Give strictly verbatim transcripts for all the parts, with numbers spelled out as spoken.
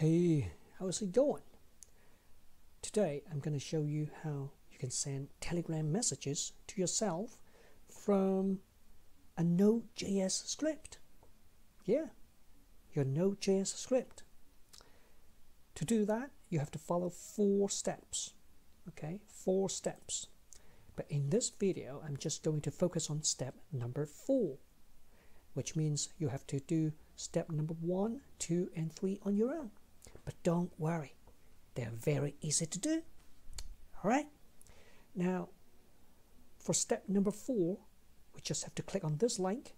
Hey, how's it going? Today I'm going to show you how you can send Telegram messages to yourself from a Node.js script. Yeah, your Node.js script. To do that, you have to follow four steps. Okay, four steps. But in this video, I'm just going to focus on step number four, which means you have to do step number one, two, and three on your own. But don't worry, they're very easy to do. All right. Now, for step number four, we just have to click on this link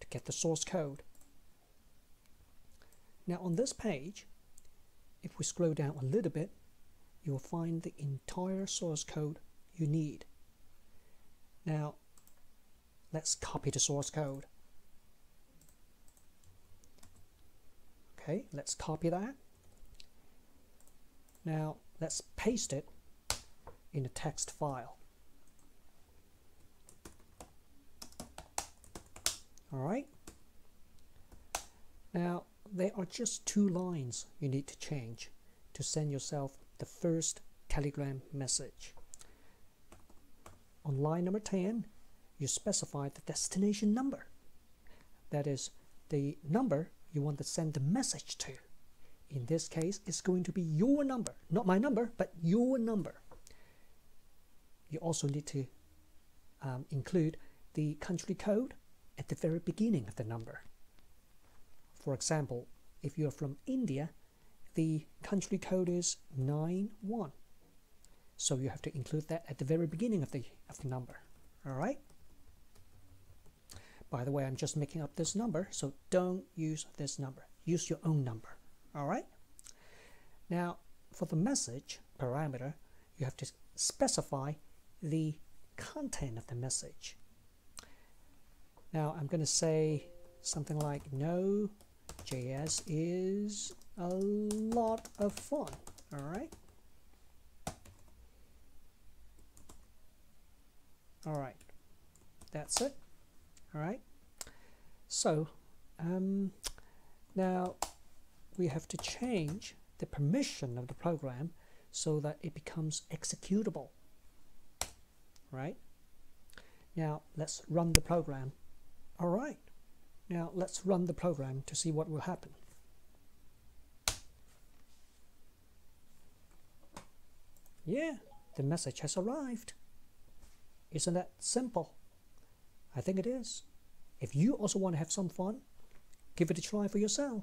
to get the source code. Now, on this page, if we scroll down a little bit, you will find the entire source code you need. Now, let's copy the source code. Okay, let's copy that. Now, let's paste it in a text file. All right. Now, there are just two lines you need to change to send yourself the first Telegram message. On line number ten, you specify the destination number. That is the number you want to send the message to. In this case, it's going to be your number, not my number, but your number. You also need to um, include the country code at the very beginning of the number. For example, if you're from India, the country code is nine one. So you have to include that at the very beginning of the of the number. All right. By the way, I'm just making up this number, so don't use this number. Use your own number. All right. Now, for the message parameter, you have to specify the content of the message. Now, I'm going to say something like Node.js is a lot of fun. All right. Alright, that's it. Alright, so um, now we have to change the permission of the program so that it becomes executable. Right, now let's run the program. Alright, now let's run the program to see what will happen. Yeah, the message has arrived. Isn't that simple? I think it is. If you also want to have some fun, give it a try for yourself.